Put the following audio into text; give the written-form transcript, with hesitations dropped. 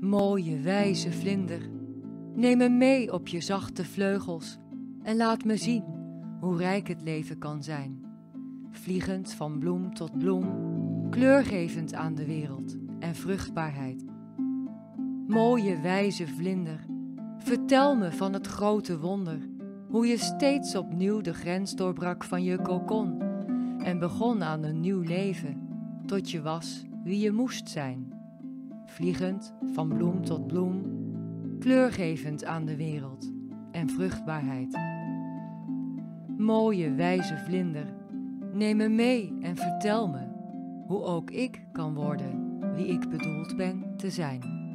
Mooie, wijze vlinder, neem me mee op je zachte vleugels en laat me zien hoe rijk het leven kan zijn. Vliegend van bloem tot bloem, kleurgevend aan de wereld en vruchtbaarheid. Mooie, wijze vlinder, vertel me van het grote wonder, hoe je steeds opnieuw de grens doorbrak van je kokon en begon aan een nieuw leven, tot je was wie je moest zijn. Vliegend van bloem tot bloem, kleurgevend aan de wereld en vruchtbaarheid. Mooie, wijze vlinder, neem me mee en vertel me hoe ook ik kan worden wie ik bedoeld ben te zijn.